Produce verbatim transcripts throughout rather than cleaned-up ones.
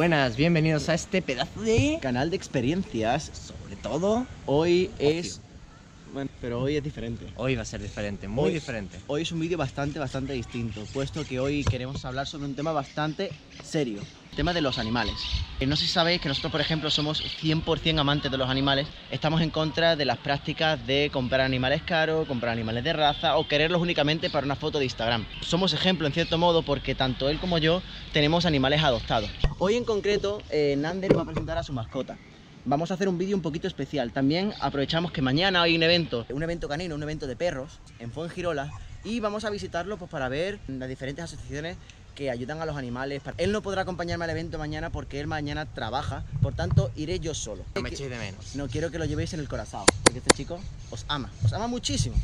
buenas, bienvenidos a este pedazo de canal de experiencias, sobre todo. Hoy es... Bueno, pero hoy es diferente. Hoy va a ser diferente, muy hoy, diferente. Hoy es un vídeo bastante, bastante distinto, puesto que hoy queremos hablar sobre un tema bastante serio. El tema de los animales. No sé si sabéis que nosotros, por ejemplo, somos cien por cien amantes de los animales. Estamos en contra de las prácticas de comprar animales caros, comprar animales de raza o quererlos únicamente para una foto de Instagram. Somos ejemplo, en cierto modo, porque tanto él como yo tenemos animales adoptados. Hoy en concreto, eh, Nander va a presentar a su mascota. Vamos a hacer un vídeo un poquito especial. También aprovechamos que mañana hay un evento, un evento canino, un evento de perros en Fuengirola, y vamos a visitarlo pues, para ver las diferentes asociaciones que ayudan a los animales. Él no podrá acompañarme al evento mañana porque él mañana trabaja, por tanto iré yo solo. No me echéis de menos. No quiero que lo llevéis en el corazón, porque este chico os ama, os ama muchísimo.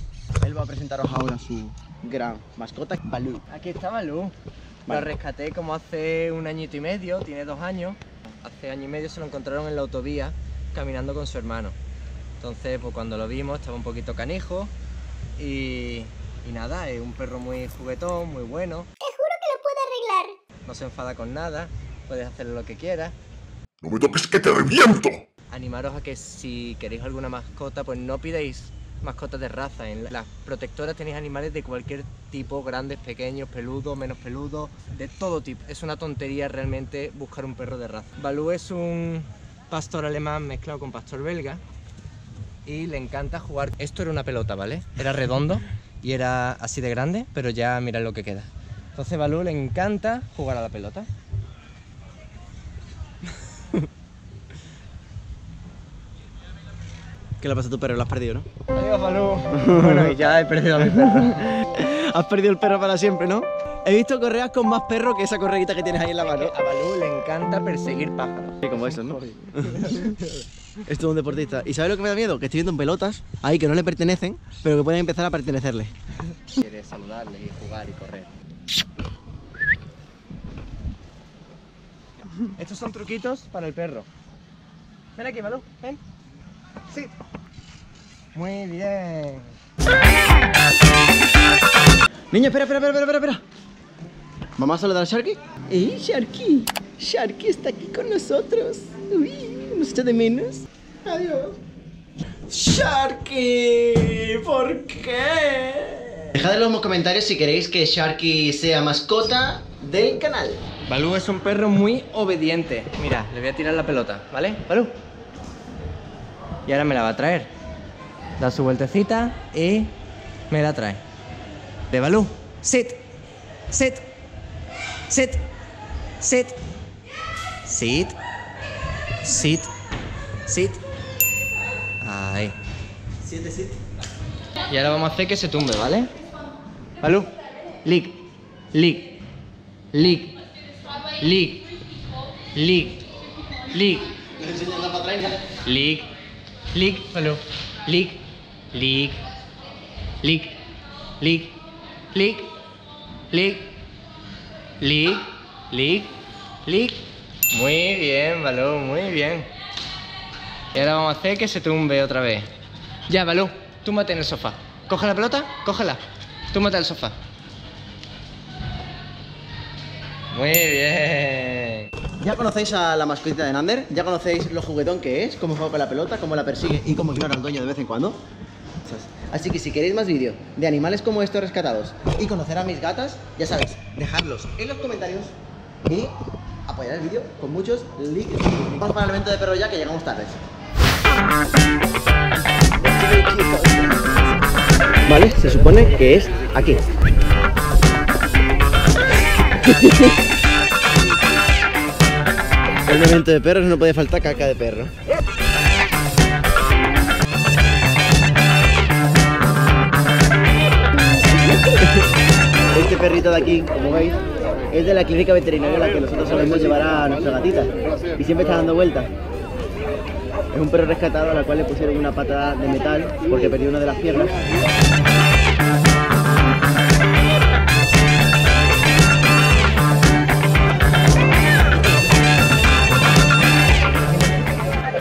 Él va a presentaros ahora su gran mascota, Balú. Aquí está Balú. Lo rescaté como hace un añito y medio, tiene dos años. Hace año y medio se lo encontraron en la autovía caminando con su hermano. Entonces, pues cuando lo vimos estaba un poquito canijo y, y nada, es un perro muy juguetón, muy bueno. No se enfada con nada, puedes hacer lo que quieras. ¡No me toques que te reviento! Animaros a que si queréis alguna mascota, pues no pidáis mascotas de raza. En las protectoras tenéis animales de cualquier tipo, grandes, pequeños, peludos, menos peludos, de todo tipo. Es una tontería realmente buscar un perro de raza. Balú es un pastor alemán mezclado con pastor belga y le encanta jugar. Esto era una pelota, ¿vale? Era redondo y era así de grande, pero ya mirad lo que queda. Entonces Balú le encanta jugar a la pelota. ¿Qué le pasa a tu perro? Lo has perdido, ¿no? Adiós, Balú. Bueno, y ya he perdido a mi perro. Has perdido el perro para siempre, ¿no? He visto correas con más perro que esa correita que tienes ahí en la mano. A Balú le encanta perseguir pájaros. Sí, como eso, ¿no? Esto es un deportista. ¿Y sabes lo que me da miedo? Que estoy viendo en pelotas ahí que no le pertenecen, pero que pueden empezar a pertenecerle. Quiere saludarle y jugar y correr. Estos son truquitos para el perro. Ven aquí, Balú, ven. Sí. Muy bien. Niño, espera, espera, espera, espera, espera. ¿Vamos a saludar a Sharky? ¡Eh, Sharky! Sharky está aquí con nosotros. Uy, nos echa de menos. Adiós. ¡Sharky! ¿Por qué? Dejad en los comentarios si queréis que Sharky sea mascota del canal. Balú es un perro muy obediente. Mira, le voy a tirar la pelota, ¿vale? Balú. Y ahora me la va a traer. Da su vueltecita y me la trae. De Balú. Sit. Sit. Sit. Sit. Sit. Sit. Sit. Ahí. Siete sit. Y ahora vamos a hacer que se tumbe, ¿vale? Balú, lick, lick, lick, lick, lick, lick, lick, lick, Balú, lick, lick, lick, lick, lick, lick, lick, lick, lick. Muy bien, Balú, muy bien. Y ahora vamos a hacer que se tumbe otra vez. Ya, Balú, túmate en el sofá. Coge la pelota, cógela. Túmate al sofá. Muy bien. Ya conocéis a la mascotita de Nander, ya conocéis lo juguetón que es, cómo juega con la pelota, cómo la persigue y cómo ignora al dueño de vez en cuando. Así que si queréis más vídeos de animales como estos rescatados y conocer a mis gatas, ya sabéis, dejadlos en los comentarios y apoyar el vídeo con muchos likes. Vamos para el evento de perro ya que llegamos tarde. Vale, se supone que es aquí. En un evento de perros no puede faltar caca de perro. Este perrito de aquí, como veis, es de la clínica veterinaria a la que nosotros solemos llevar a nuestra gatita. Y siempre está dando vueltas. Es un perro rescatado a la cual le pusieron una pata de metal porque perdió una de las piernas.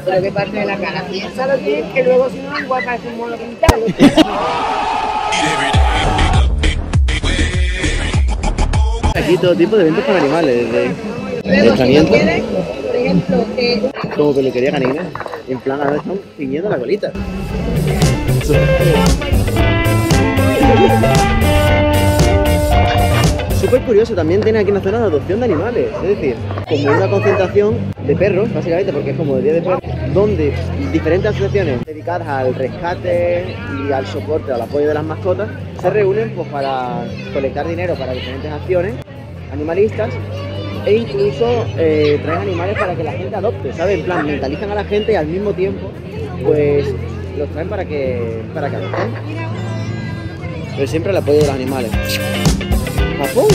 Creo que parte de la cara. Piénsalo bien, que luego si no, igual parece un mono pintado. Aquí todo tipo de eventos para animales, desde Pero si no quieres, por ejemplo, que... Como que le quería ganar, ¿eh? En plan, ahora están piñendo la colita. Súper curioso, también tiene aquí una zona de adopción de animales, es decir, como una concentración de perros, básicamente, porque es como el día de perros, donde diferentes asociaciones dedicadas al rescate y al soporte, al apoyo de las mascotas, se reúnen pues, para colectar dinero para diferentes acciones animalistas e incluso eh, traen animales para que la gente adopte, ¿sabes? En plan, mentalizan a la gente y al mismo tiempo, pues, los traen para que, para que adopten. Pero siempre el apoyo de los animales. ¡Japón!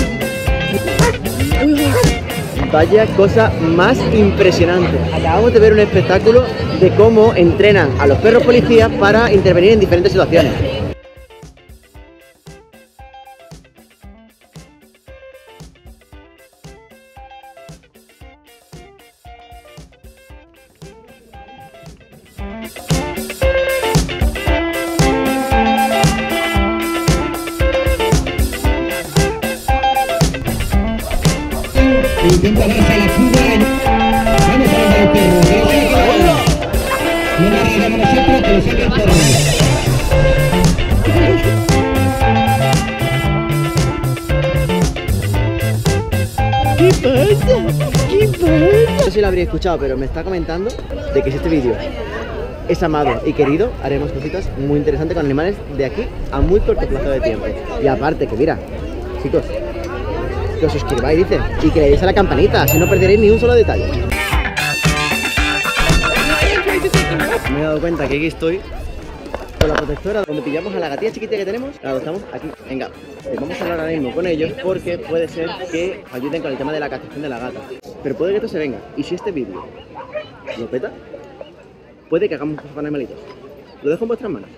Vaya cosa más impresionante. Acabamos de ver un espectáculo de cómo entrenan a los perros policías para intervenir en diferentes situaciones. Intenta darse a la fuga. Vamos a ver al perro. No la regamos nosotros, que lo saque el perro. ¿Qué pasa? ¿Qué pasa? No sé si lo habría escuchado, pero me está comentando de que si este vídeo es amado y querido, haremos cositas muy interesantes con animales de aquí a muy corto plazo de tiempo. Y aparte que mira, chicos, que os suscribáis, dice, y que le deis a la campanita, así no perderéis ni un solo detalle. Me he dado cuenta que aquí estoy con la protectora, donde pillamos a la gatilla chiquita que tenemos, la adoptamos aquí. Venga, vamos a hablar ahora mismo con ellos porque puede ser que ayuden con el tema de la castración de la gata. Pero puede que esto se venga, y si este vídeo lo peta, puede que hagamos cosas para animalitos. Lo dejo en vuestras manos.